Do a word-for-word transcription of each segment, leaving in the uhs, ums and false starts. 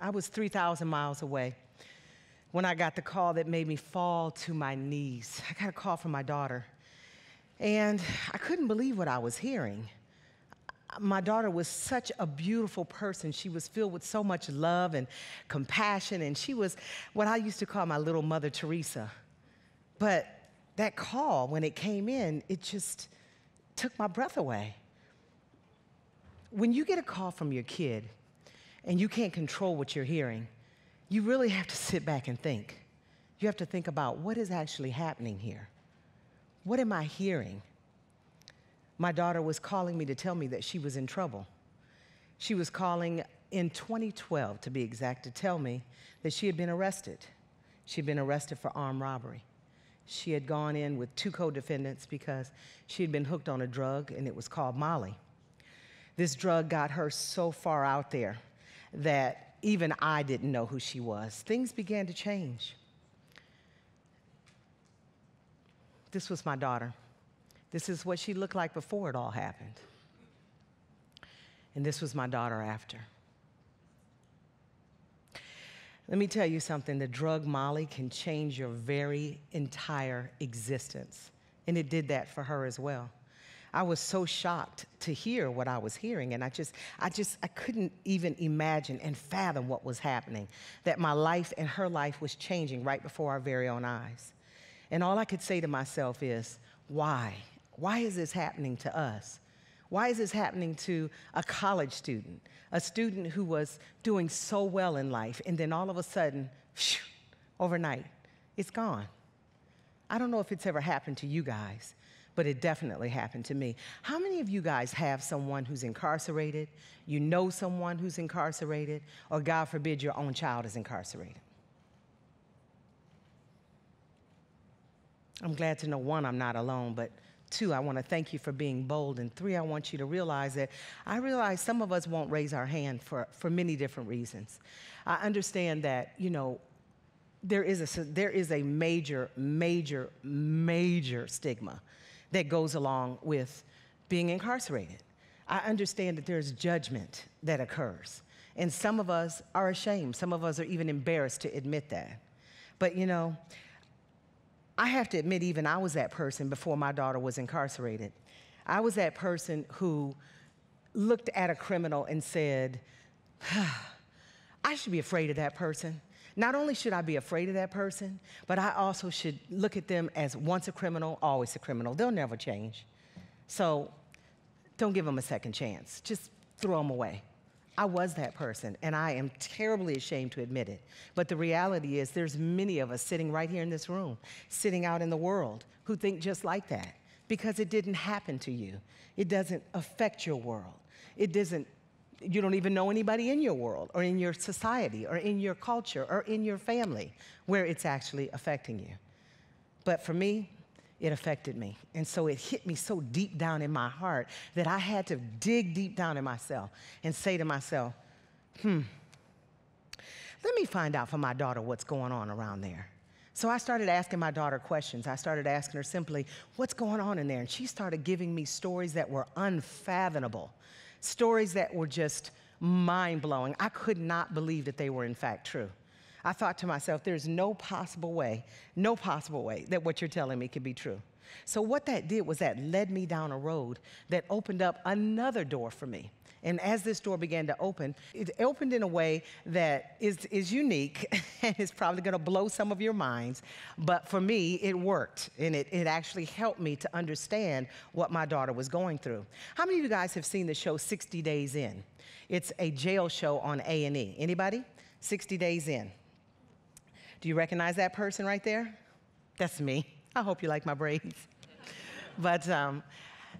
I was three thousand miles away when I got the call that made me fall to my knees. I got a call from my daughter, and I couldn't believe what I was hearing. My daughter was such a beautiful person. She was filled with so much love and compassion, and she was what I used to call my little Mother Teresa. But that call, when it came in, it just took my breath away. When you get a call from your kid and you can't control what you're hearing, you really have to sit back and think. You have to think about what is actually happening here. What am I hearing? My daughter was calling me to tell me that she was in trouble. She was calling in twenty twelve, to be exact, to tell me that she had been arrested. She had been arrested for armed robbery. She had gone in with two co-defendants because she had been hooked on a drug, and it was called Molly. This drug got her so far out there that even I didn't know who she was. Things began to change. This was my daughter. This is what she looked like before it all happened. And this was my daughter after. Let me tell you something, the drug Molly can change your very entire existence. And it did that for her as well. I was so shocked to hear what I was hearing, and I just, I just, I couldn't even imagine and fathom what was happening, that my life and her life was changing right before our very own eyes. And all I could say to myself is, why? Why is this happening to us? Why is this happening to a college student, a student who was doing so well in life, and then all of a sudden, phew, overnight, it's gone? I don't know if it's ever happened to you guys, but it definitely happened to me. How many of you guys have someone who's incarcerated, you know someone who's incarcerated, or God forbid, your own child is incarcerated? I'm glad to know, one, I'm not alone, but two, I want to thank you for being bold, and three, I want you to realize that I realize some of us won't raise our hand for, for many different reasons. I understand that, you know, there is a, there is a major, major, major stigma that goes along with being incarcerated. I understand that there's judgment that occurs, and some of us are ashamed. Some of us are even embarrassed to admit that. But, you know, I have to admit, even I was that person before my daughter was incarcerated. I was that person who looked at a criminal and said, I should be afraid of that person. Not only should I be afraid of that person, but I also should look at them as once a criminal, always a criminal. They'll never change. So don't give them a second chance. Just throw them away. I was that person, and I am terribly ashamed to admit it. But the reality is there's many of us sitting right here in this room, sitting out in the world, who think just like that, because it didn't happen to you. It doesn't affect your world. It doesn't, you don't even know anybody in your world or in your society or in your culture or in your family where it's actually affecting you. But for me, it affected me. And so it hit me so deep down in my heart that I had to dig deep down in myself and say to myself, hmm, let me find out for my daughter what's going on around there. So I started asking my daughter questions. I started asking her simply, what's going on in there? And she started giving me stories that were unfathomable, stories that were just mind-blowing. I could not believe that they were in fact true. I thought to myself, there's no possible way, no possible way that what you're telling me could be true. So what that did was that led me down a road that opened up another door for me. And as this door began to open, it opened in a way that is, is unique and is probably going to blow some of your minds. But for me, it worked, and it, it actually helped me to understand what my daughter was going through. How many of you guys have seen the show sixty days in? It's a jail show on A and E. Anybody? sixty days in. Do you recognize that person right there? That's me. I hope you like my braids. But um,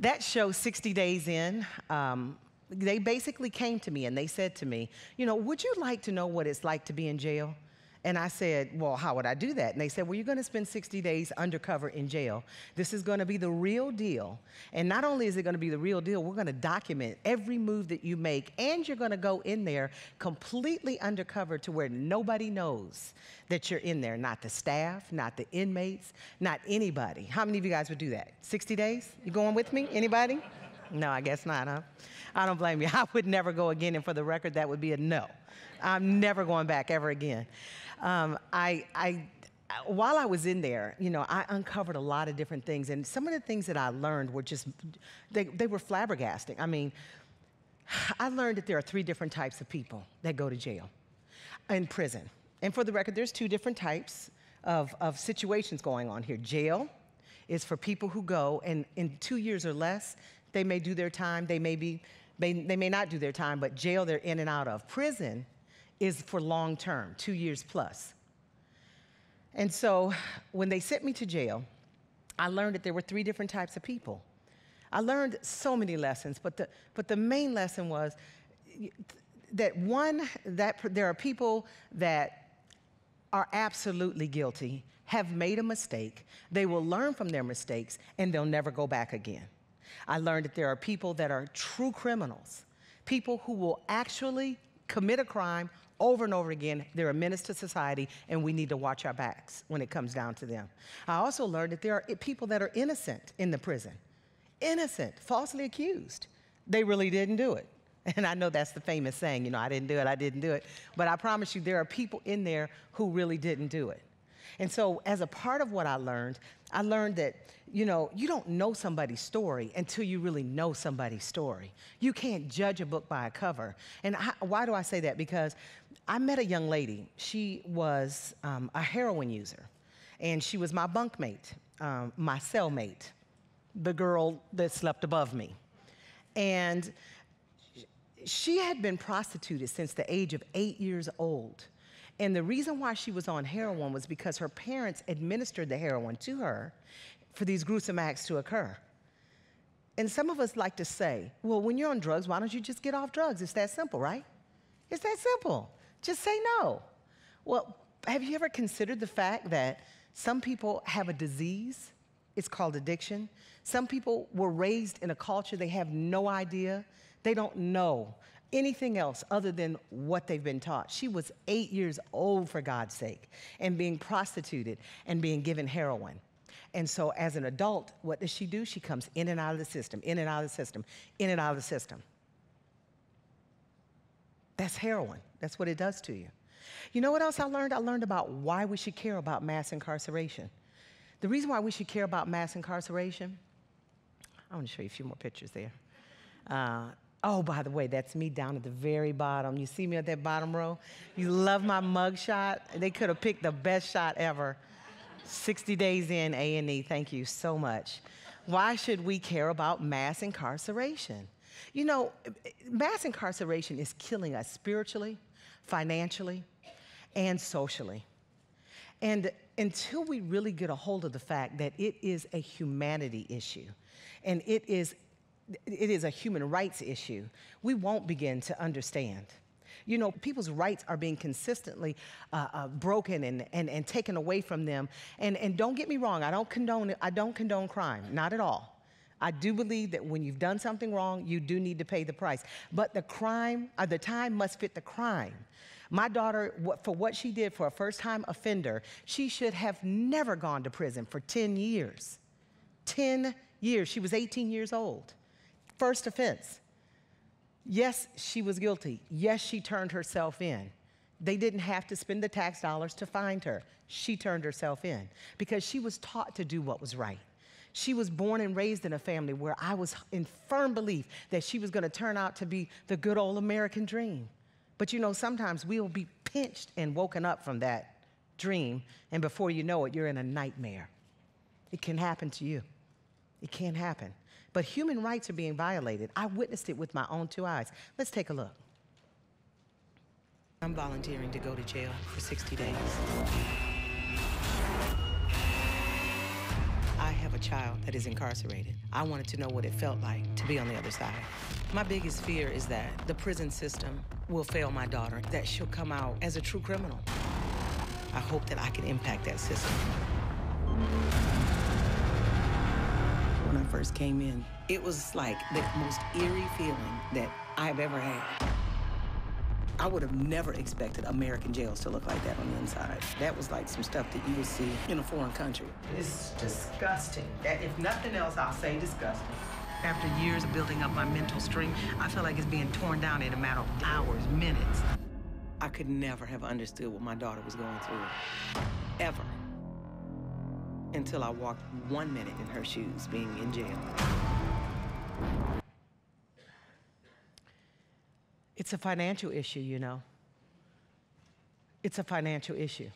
that show, sixty days in, um, they basically came to me and they said to me, you know, would you like to know what it's like to be in jail? And I said, well, how would I do that? And they said, well, you're going to spend sixty days undercover in jail. This is going to be the real deal. And not only is it going to be the real deal, we're going to document every move that you make, and you're going to go in there completely undercover to where nobody knows that you're in there, not the staff, not the inmates, not anybody. How many of you guys would do that? sixty days? You going with me? Anybody? No, I guess not, huh? I don't blame you. I would never go again, and for the record, that would be a no. I'm never going back ever again. Um, I, I, while I was in there, you know, I uncovered a lot of different things, and some of the things that I learned were just, they, they were flabbergasting. I mean, I learned that there are three different types of people that go to jail and prison. And for the record, there's two different types of, of situations going on here. Jail is for people who go, and in two years or less, they may do their time, they may be, may, they may not do their time, but jail they're in and out of. Prison is for long term, two years plus. And so when they sent me to jail, I learned that there were three different types of people. I learned so many lessons, but the, but the main lesson was that one, that there are people that are absolutely guilty, have made a mistake, they will learn from their mistakes, and they'll never go back again. I learned that there are people that are true criminals, people who will actually commit a crime over and over again. They're a menace to society, and we need to watch our backs when it comes down to them. I also learned that there are people that are innocent in the prison. Innocent, falsely accused. They really didn't do it. And I know that's the famous saying, you know, I didn't do it, I didn't do it. But I promise you, there are people in there who really didn't do it. And so as a part of what I learned, I learned that, you know, you don't know somebody's story until you really know somebody's story. You can't judge a book by a cover. And I, why do I say that? Because I met a young lady. She was um, a heroin user, and she was my bunkmate, um, my cellmate, the girl that slept above me. And she had been prostituted since the age of eight years old. And the reason why she was on heroin was because her parents administered the heroin to her for these gruesome acts to occur. And some of us like to say, well, when you're on drugs, why don't you just get off drugs? It's that simple, right? It's that simple. Just say no. Well, have you ever considered the fact that some people have a disease? It's called addiction. Some people were raised in a culture they have no idea. They don't know anything else other than what they've been taught. She was eight years old, for God's sake, and being prostituted and being given heroin. And so as an adult, what does she do? She comes in and out of the system, in and out of the system, in and out of the system. That's heroin. That's what it does to you. You know what else I learned? I learned about why we should care about mass incarceration. The reason why we should care about mass incarceration, I want to show you a few more pictures there. Uh, Oh, by the way, that's me down at the very bottom. You see me at that bottom row? You love my mug shot? They could have picked the best shot ever. sixty days in, A and E, thank you so much. Why should we care about mass incarceration? You know, mass incarceration is killing us spiritually, financially, and socially. And until we really get a hold of the fact that it is a humanity issue, and it is It is a human rights issue, we won't begin to understand. You know, people's rights are being consistently uh, uh, broken and, and, and taken away from them. And, and don't get me wrong, I don't condone, I don't condone crime, not at all. I do believe that when you've done something wrong, you do need to pay the price. But the crime, or the time must fit the crime. My daughter, for what she did for a first-time offender, she should have never gone to prison for ten years. ten years, she was eighteen years old. First offense. Yes, she was guilty. Yes, she turned herself in. They didn't have to spend the tax dollars to find her. She turned herself in because she was taught to do what was right. She was born and raised in a family where I was in firm belief that she was going to turn out to be the good old American dream. But you know, sometimes we'll be pinched and woken up from that dream, and before you know it, you're in a nightmare. It can happen to you. It can happen. But human rights are being violated. I witnessed it with my own two eyes. Let's take a look. I'm volunteering to go to jail for sixty days. I have a child that is incarcerated. I wanted to know what it felt like to be on the other side. My biggest fear is that the prison system will fail my daughter, that she'll come out as a true criminal. I hope that I can impact that system. When I first came in, it was like the most eerie feeling that I've ever had. I would have never expected American jails to look like that on the inside. That was like some stuff that you would see in a foreign country. It's disgusting. That, if nothing else, I'll say disgusting. After years of building up my mental strength, I feel like it's being torn down in a matter of hours, minutes. I could never have understood what my daughter was going through, ever, until I walked one minute in her shoes, being in jail. It's a financial issue, you know. It's a financial issue.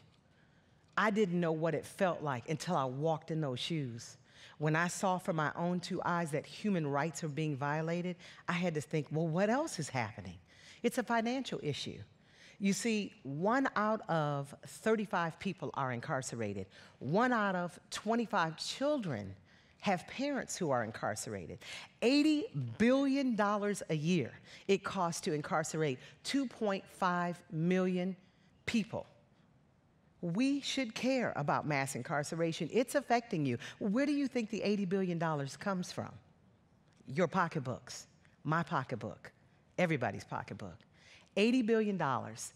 I didn't know what it felt like until I walked in those shoes. When I saw from my own two eyes that human rights are being violated, I had to think, well, what else is happening? It's a financial issue. You see, one out of thirty-five people are incarcerated. One out of twenty-five children have parents who are incarcerated. eighty billion dollars a year it costs to incarcerate two point five million people. We should care about mass incarceration. It's affecting you. Where do you think the eighty billion dollars comes from? Your pocketbooks, my pocketbook, everybody's pocketbook. eighty billion dollars.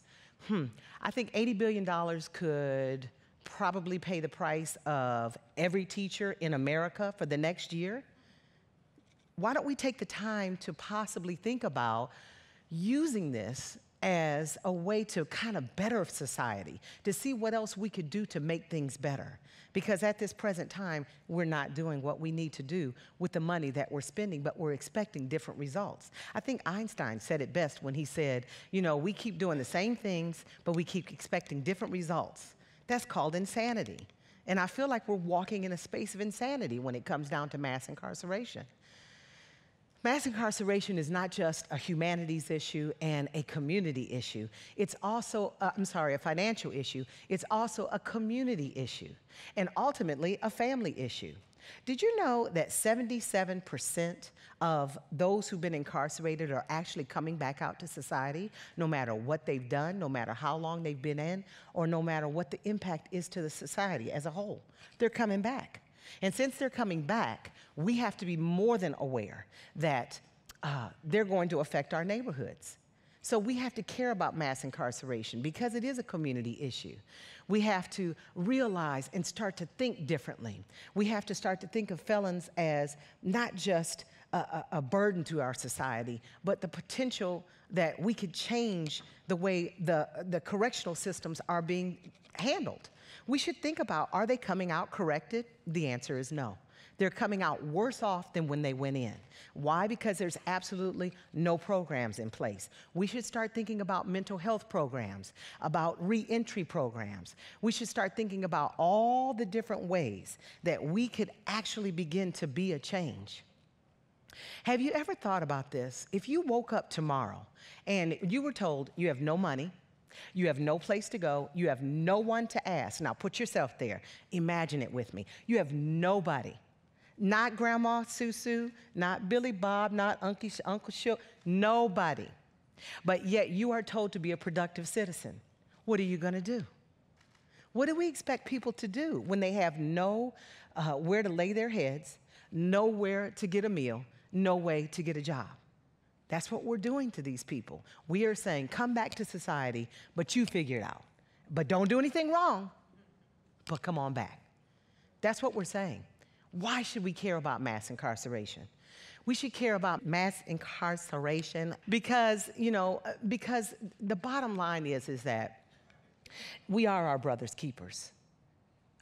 Hmm. I think eighty billion dollars could probably pay the price of every teacher in America for the next year. Why don't we take the time to possibly think about using this as a way to kind of better society, to see what else we could do to make things better. Because at this present time, we're not doing what we need to do with the money that we're spending, but we're expecting different results. I think Einstein said it best when he said, you know, we keep doing the same things, but we keep expecting different results. That's called insanity. And I feel like we're walking in a space of insanity when it comes down to mass incarceration. Mass incarceration is not just a humanities issue and a community issue. It's also, uh, I'm sorry, a financial issue. It's also a community issue and ultimately a family issue. Did you know that seventy-seven percent of those who've been incarcerated are actually coming back out to society, no matter what they've done, no matter how long they've been in, or no matter what the impact is to the society as a whole? They're coming back. And since they're coming back, we have to be more than aware that uh, they're going to affect our neighborhoods. So we have to care about mass incarceration because it is a community issue. We have to realize and start to think differently. We have to start to think of felons as not just a, a burden to our society, but the potential that we could change the way the, the correctional systems are being handled. We should think about, are they coming out corrected? The answer is no. They're coming out worse off than when they went in. Why? Because there's absolutely no programs in place. We should start thinking about mental health programs, about reentry programs. We should start thinking about all the different ways that we could actually begin to be a change. Have you ever thought about this? If you woke up tomorrow and you were told you have no money, you have no place to go, you have no one to ask. Now put yourself there. Imagine it with me. You have nobody. Not Grandma Susu, not Billy Bob, not Uncle, Uncle Shil, nobody. But yet you are told to be a productive citizen. What are you going to do? What do we expect people to do when they have no uh, where to lay their heads, nowhere to get a meal, no way to get a job? That's what we're doing to these people. We are saying, come back to society, but you figure it out. But don't do anything wrong, but come on back. That's what we're saying. Why should we care about mass incarceration? We should care about mass incarceration because, you know, because the bottom line is, is that we are our brother's keepers.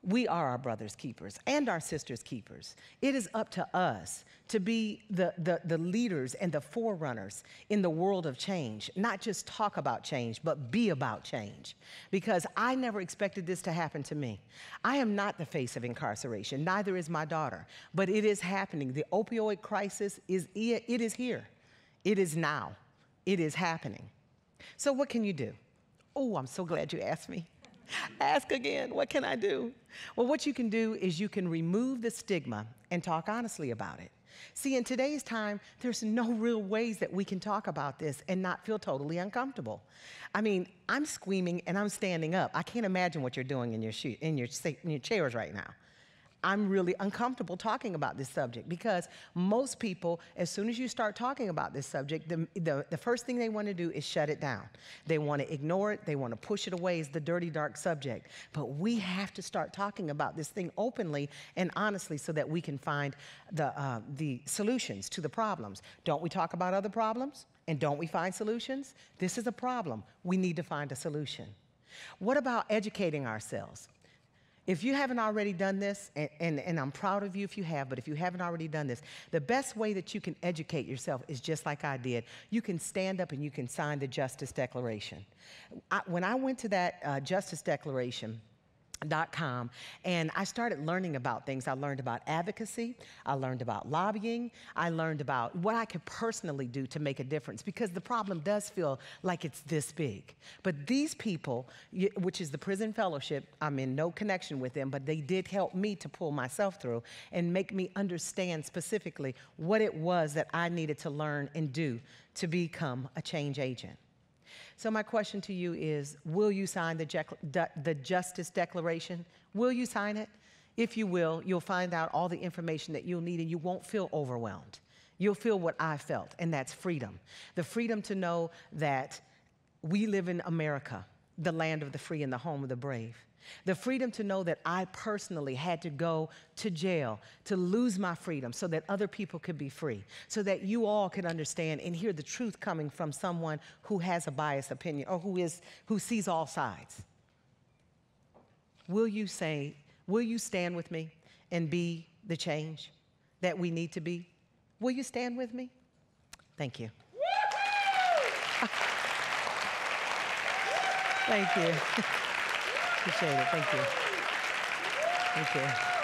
We are our brother's keepers and our sister's keepers. It is up to us to be the, the, the leaders and the forerunners in the world of change, not just talk about change, but be about change. Because I never expected this to happen to me. I am not the face of incarceration, neither is my daughter, but it is happening. The opioid crisis is, it is here. It is now. It is happening. So what can you do? Oh, I'm so glad you asked me. Ask again, what can I do? Well, what you can do is you can remove the stigma and talk honestly about it. See, in today's time, there's no real ways that we can talk about this and not feel totally uncomfortable. I mean, I'm screaming and I'm standing up. I can't imagine what you're doing in your, in your, in your chairs right now. I'm really uncomfortable talking about this subject, because most people, as soon as you start talking about this subject, the, the, the first thing they want to do is shut it down. They want to ignore it. They want to push it away. It's the dirty, dark subject. But we have to start talking about this thing openly and honestly so that we can find the, uh, the solutions to the problems. Don't we talk about other problems? And don't we find solutions? This is a problem. We need to find a solution. What about educating ourselves? If you haven't already done this, and, and, and I'm proud of you if you have, but if you haven't already done this, the best way that you can educate yourself is just like I did. You can stand up and you can sign the Justice Declaration. I, when I went to that uh, Justice Declaration, Dot com, and I started learning about things. I learned about advocacy. I learned about lobbying. I learned about what I could personally do to make a difference, because the problem does feel like it's this big. But these people, which is the Prison Fellowship, I'm in no connection with them, but they did help me to pull myself through and make me understand specifically what it was that I needed to learn and do to become a change agent. So my question to you is, will you sign the, the Justice Declaration? Will you sign it? If you will, you'll find out all the information that you'll need, and you won't feel overwhelmed. You'll feel what I felt, and that's freedom. The freedom to know that we live in America, the land of the free and the home of the brave. The freedom to know that I personally had to go to jail to lose my freedom so that other people could be free, so that you all could understand and hear the truth coming from someone who has a biased opinion or who is, who sees all sides. Will you say, will you stand with me and be the change that we need to be? Will you stand with me? Thank you. Thank you. Appreciate it. Thank you. Thank you.